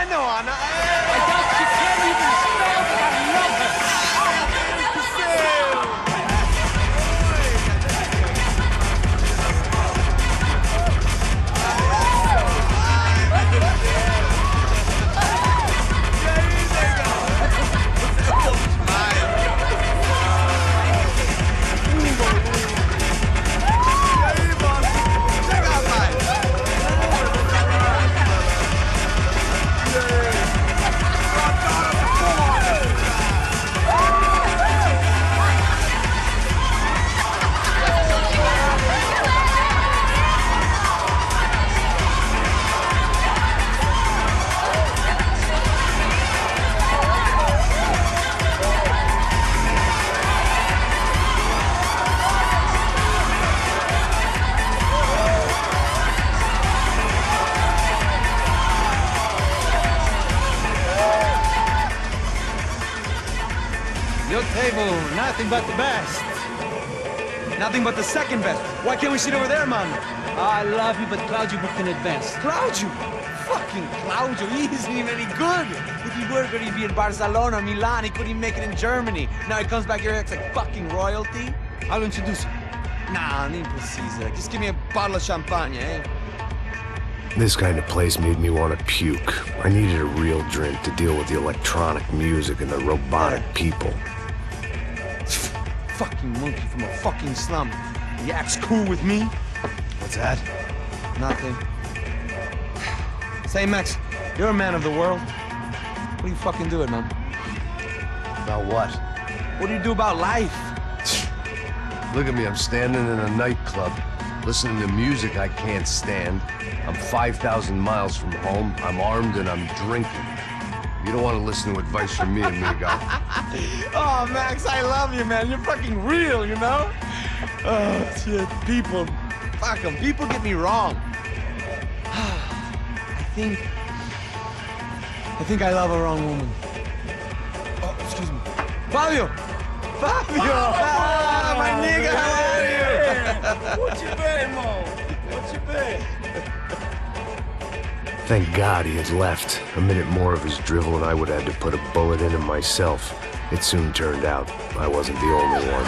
I know, Anna. I doubt you can't even spell that letter. Nothing but the best. Nothing but the second best. Why can't we sit over there, man? I love you, but Claudio booked in advance. Claudio? Fucking Claudio, he isn't even any good. If he were good, he'd be in Barcelona, Milan, he couldn't even make it in Germany. Now he comes back here and acts like fucking royalty. I'll introduce you. Nah, non precisa. Just give me a bottle of champagne, eh? This kind of place made me want to puke. I needed a real drink to deal with the electronic music and the robotic people. Fucking monkey from a fucking slum. He acts cool with me. What's that? Nothing. Say, Max, you're a man of the world. What do you fucking do it, man? About what? What do you do about life? Look at me, I'm standing in a nightclub, listening to music I can't stand. I'm 5,000 miles from home, I'm armed and I'm drinking. You don't want to listen to advice from me, amigo. Oh, Max, I love you, man. You're fucking real, you know? Oh, shit. People. Fuck them. People get me wrong. I think I love a wrong woman. Oh, excuse me. Fabio! Fabio! Ah, my nigga, how are you? What you been, Mo? What you been? Thank God he had left. A minute more of his drivel and I would have had to put a bullet in him myself. It soon turned out I wasn't the only one.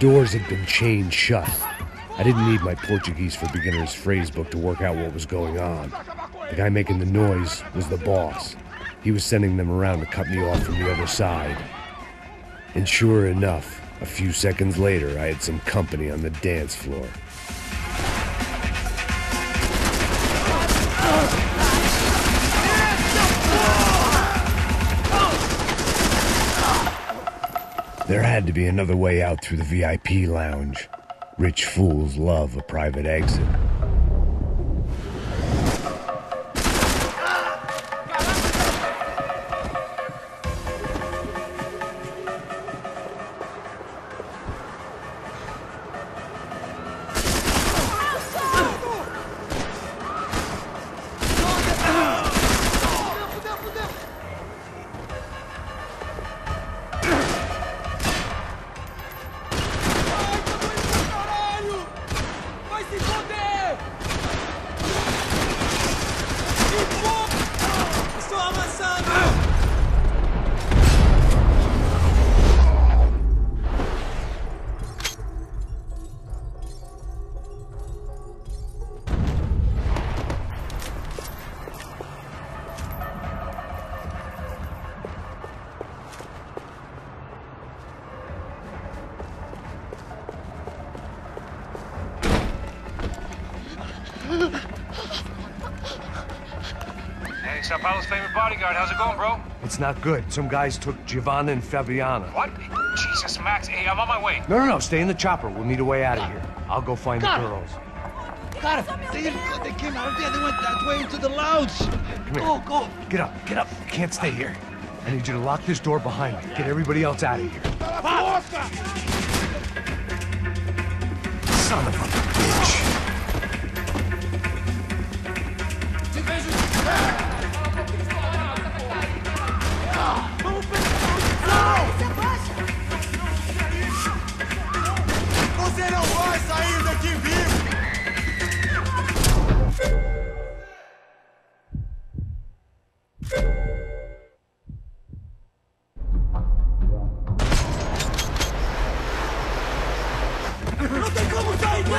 Doors had been chained shut. I didn't need my Portuguese for Beginners phrase book to work out what was going on. The guy making the noise was the boss. He was sending them around to cut me off from the other side. And sure enough, a few seconds later, I had some company on the dance floor. There had to be another way out through the VIP lounge. Rich fools love a private exit. Hey, Sao Paulo's favorite bodyguard. How's it going, bro? It's not good. Some guys took Giovanna and Fabiana. What? Jesus, Max. Hey, I'm on my way. No, no, no. Stay in the chopper. We'll need a way out of here. I'll go find the girls. Got it. They came out there. They went that way into the lounge. Come here. Go, go. Get up. Get up. Can't stay here. I need you to lock this door behind me. Get everybody else out of here. Pop. Son of a bitch. Você não vai sair daqui vivo! Não tem como sair daqui!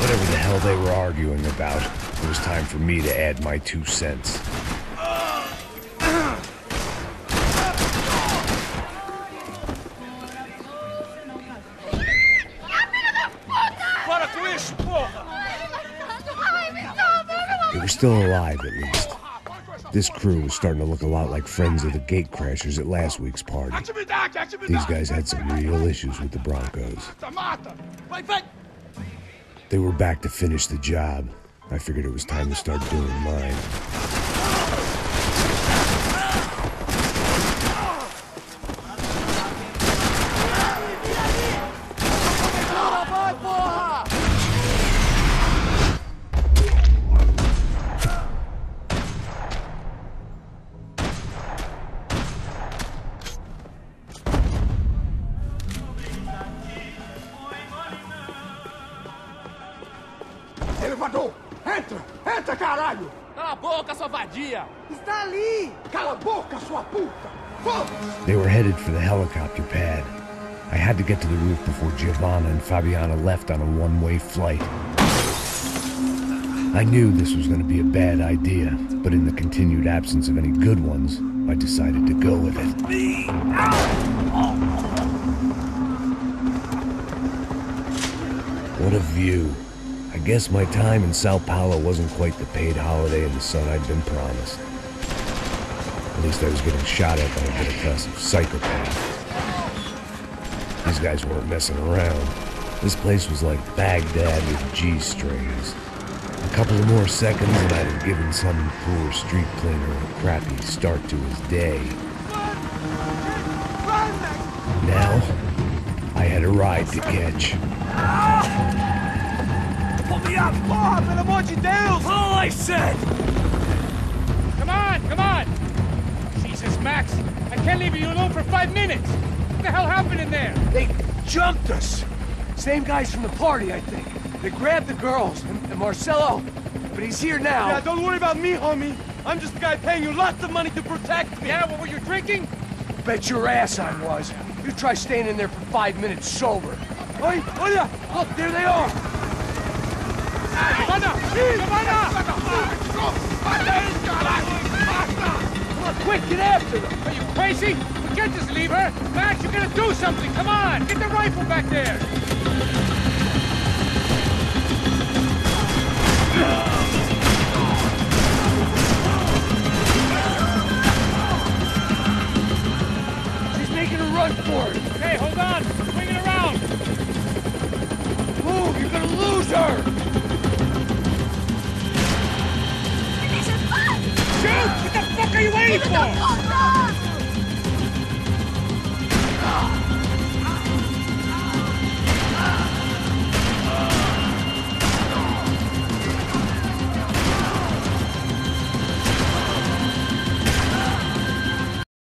Whatever the hell they were arguing about, it was time for me to add my 2 cents. They were still alive, at least. This crew was starting to look a lot like friends of the gate crashers at last week's party. These guys had some real issues with the Broncos. They were back to finish the job. I figured it was time to start doing mine. Entra! Entra, caralho! Cala a boca, sua vadia! Está ali! Cala a boca, sua puta! Vamos! They were headed for the helicopter pad. I had to get to the roof before Giovanna and Fabiana left on a one-way flight. I knew this was going to be a bad idea, but in the continued absence of any good ones, I decided to go with it. What a view! I guess my time in Sao Paulo wasn't quite the paid holiday in the sun I'd been promised. At least I was getting shot at by a bit aggressive psychopath. These guys weren't messing around. This place was like Baghdad with G-strings. A couple of more seconds and I'd have given some poor street cleaner a crappy start to his day. Now, I had a ride to catch. Porra, pelo amor de Deus! All I said! Come on, come on! Jesus, Max, I can't leave you alone for 5 minutes! What the hell happened in there? They jumped us! Same guys from the party, I think. They grabbed the girls and Marcelo, but he's here now. Yeah, don't worry about me, homie. I'm just the guy paying you lots of money to protect me. Yeah, what were you drinking? Bet your ass I was. You try staying in there for 5 minutes sober. Oi, olha! Look, there they are! Giovanna! Giovanna! Quick, get after them! Are you crazy? We can't just leave her! Max, you're gonna do something! Come on! Get the rifle back there! She's making a run for it! Hey, hold on! Swing it around! Move! You're gonna lose her! What the fuck are you waiting for?